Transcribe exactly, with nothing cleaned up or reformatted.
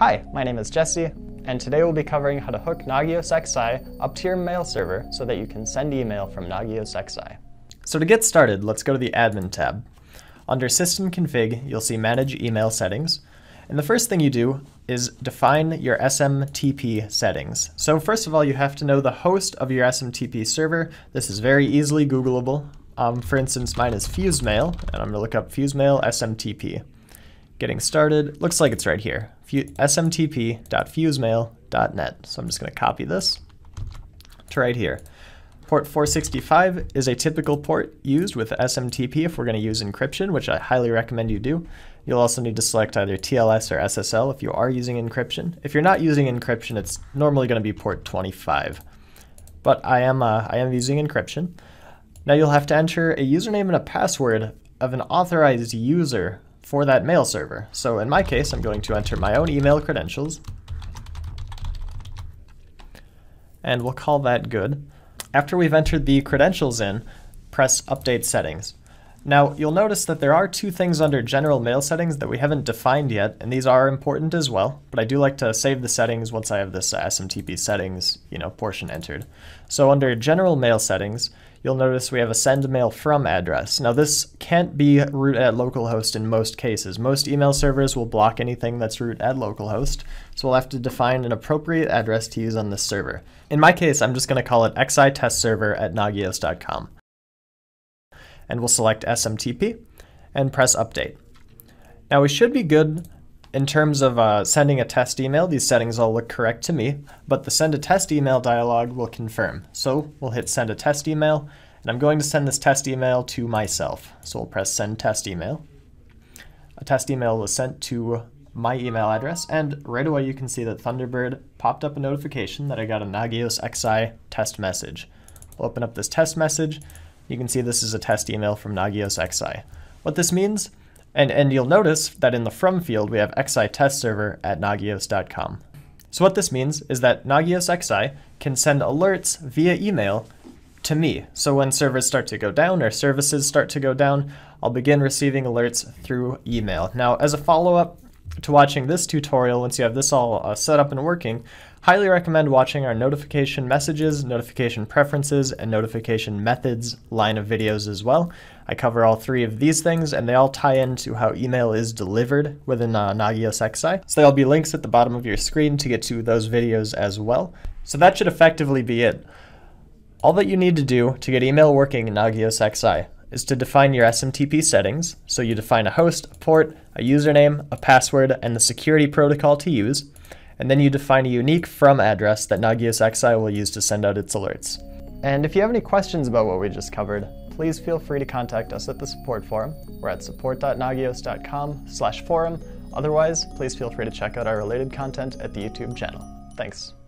Hi, my name is Jesse, and today we'll be covering how to hook Nagios X I up to your mail server so that you can send email from Nagios X I. So to get started, let's go to the Admin tab. Under System Config, you'll see Manage Email Settings, and the first thing you do is define your S M T P settings. So first of all, you have to know the host of your S M T P server. This is very easily Googleable. Um, for instance, mine is FuseMail, and I'm going to look up FuseMail S M T P. Getting started, looks like it's right here, S M T P dot fusemail dot net. So I'm just going to copy this to right here. Port four sixty-five is a typical port used with S M T P if we're going to use encryption, which I highly recommend you do. You'll also need to select either T L S or S S L if you are using encryption. If you're not using encryption, it's normally going to be port twenty-five. But I am, uh, I am using encryption. Now you'll have to enter a username and a password of an authorized user for that mail server. So in my case, I'm going to enter my own email credentials, and we'll call that good. After we've entered the credentials in, press Update Settings. Now you'll notice that there are two things under General Mail Settings that we haven't defined yet, and these are important as well, but I do like to save the settings once I have this S M T P settings, you know, portion entered. So under General Mail Settings, you'll notice we have a send mail from address. Now this can't be root at localhost in most cases. Most email servers will block anything that's root at localhost, so we'll have to define an appropriate address to use on this server. In my case, I'm just going to call it xitestserver at nagios dot com. And we'll select S M T P and press Update. Now we should be good in terms of uh, sending a test email. These settings all look correct to me, but the send a test email dialog will confirm. So we'll hit send a test email, and I'm going to send this test email to myself. So we'll press send test email. A test email was sent to my email address, and right away you can see that Thunderbird popped up a notification that I got a Nagios X I test message. We'll open up this test message. You can see this is a test email from Nagios X I. What this means And, and you'll notice that in the from field, we have xitestserver at nagios dot com. So what this means is that Nagios X I can send alerts via email to me. So when servers start to go down or services start to go down, I'll begin receiving alerts through email. Now, as a follow-up to watching this tutorial, once you have this all uh, set up and working, highly recommend watching our notification messages, notification preferences, and notification methods line of videos as well. I cover all three of these things, and they all tie into how email is delivered within uh, Nagios X I. So there'll be links at the bottom of your screen to get to those videos as well. So that should effectively be it. All that you need to do to get email working in Nagios X I is to define your S M T P settings. So you define a host, a port, a username, a password, and the security protocol to use. And then you define a unique from address that Nagios X I will use to send out its alerts. And if you have any questions about what we just covered, please feel free to contact us at the support forum. We're at support dot nagios dot com slash forum. Otherwise, please feel free to check out our related content at the YouTube channel. Thanks.